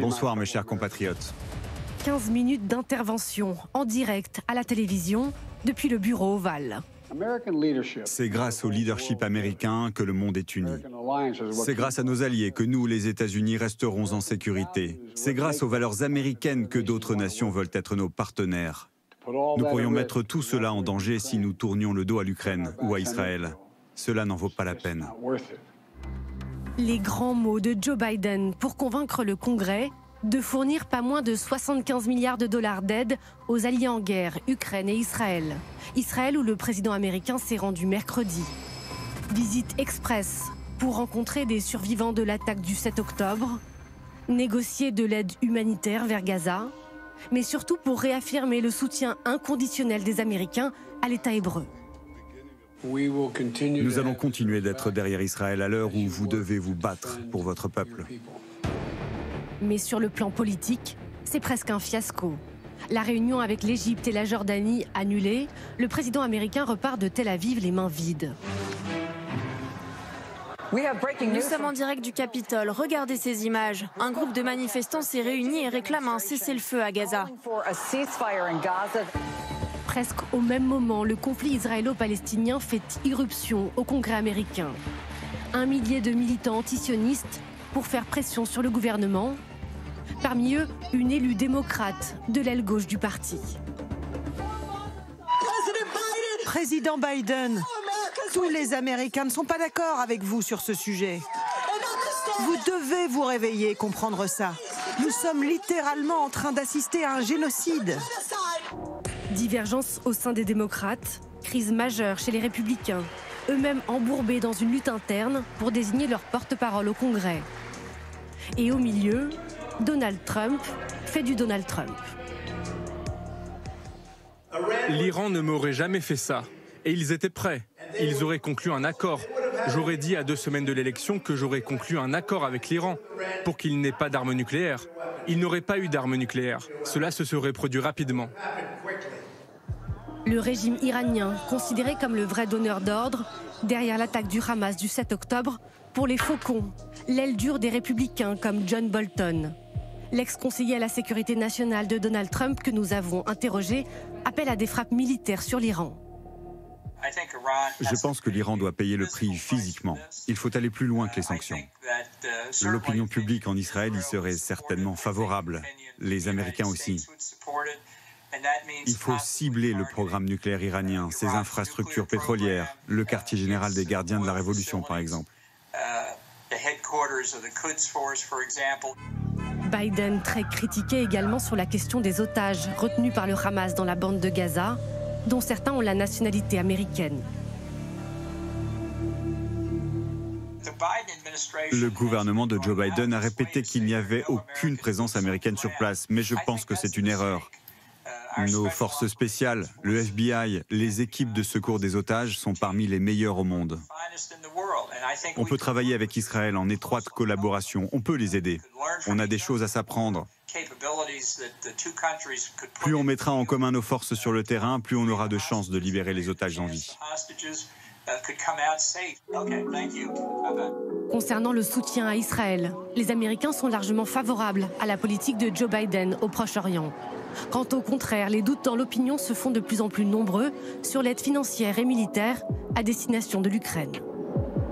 Bonsoir mes chers compatriotes. 15 minutes d'intervention en direct à la télévision depuis le bureau ovale. C'est grâce au leadership américain que le monde est uni. C'est grâce à nos alliés que nous, les États-Unis, resterons en sécurité. C'est grâce aux valeurs américaines que d'autres nations veulent être nos partenaires. Nous pourrions mettre tout cela en danger si nous tournions le dos à l'Ukraine ou à Israël. Cela n'en vaut pas la peine. Les grands mots de Joe Biden pour convaincre le Congrès de fournir pas moins de 75 milliards de dollars d'aide aux alliés en guerre, Ukraine et Israël. Israël où le président américain s'est rendu mercredi. Visite express pour rencontrer des survivants de l'attaque du 7 octobre, négocier de l'aide humanitaire vers Gaza, mais surtout pour réaffirmer le soutien inconditionnel des Américains à l'État hébreu. Nous allons continuer d'être derrière Israël à l'heure où vous devez vous battre pour votre peuple. Mais sur le plan politique, c'est presque un fiasco. La réunion avec l'Égypte et la Jordanie annulée, le président américain repart de Tel Aviv les mains vides. Nous sommes en direct du Capitole. Regardez ces images. Un groupe de manifestants s'est réuni et réclame un cessez-le-feu à Gaza. Presque au même moment, le conflit israélo-palestinien fait irruption au Congrès américain. Un millier de militants antisionistes pour faire pression sur le gouvernement. Parmi eux, une élue démocrate de l'aile gauche du parti. Président Biden, tous les Américains ne sont pas d'accord avec vous sur ce sujet. Vous devez vous réveiller et comprendre ça. Nous sommes littéralement en train d'assister à un génocide. Divergence au sein des démocrates, crise majeure chez les républicains, eux-mêmes embourbés dans une lutte interne pour désigner leur porte-parole au Congrès. Et au milieu, Donald Trump fait du Donald Trump. L'Iran ne m'aurait jamais fait ça. Et ils étaient prêts. Ils auraient conclu un accord. J'aurais dit à 2 semaines de l'élection que j'aurais conclu un accord avec l'Iran pour qu'il n'ait pas d'armes nucléaires. Il n'aurait pas eu d'armes nucléaires. Cela se serait produit rapidement. Le régime iranien, considéré comme le vrai donneur d'ordre, derrière l'attaque du Hamas du 7 octobre, pour les faucons, l'aile dure des républicains comme John Bolton. L'ex-conseiller à la sécurité nationale de Donald Trump que nous avons interrogé appelle à des frappes militaires sur l'Iran. Je pense que l'Iran doit payer le prix physiquement. Il faut aller plus loin que les sanctions. L'opinion publique en Israël y serait certainement favorable. Les Américains aussi. Il faut cibler le programme nucléaire iranien, ses infrastructures pétrolières, le quartier général des gardiens de la Révolution, par exemple. Biden, très critiqué également sur la question des otages retenus par le Hamas dans la bande de Gaza, dont certains ont la nationalité américaine. Le gouvernement de Joe Biden a répété qu'il n'y avait aucune présence américaine sur place, mais je pense que c'est une erreur. Nos forces spéciales, le FBI, les équipes de secours des otages sont parmi les meilleures au monde. On peut travailler avec Israël en étroite collaboration, on peut les aider. On a des choses à s'apprendre. Plus on mettra en commun nos forces sur le terrain, plus on aura de chances de libérer les otages en vie. Concernant le soutien à Israël, les Américains sont largement favorables à la politique de Joe Biden au Proche-Orient. Quant au contraire, les doutes dans l'opinion se font de plus en plus nombreux sur l'aide financière et militaire à destination de l'Ukraine.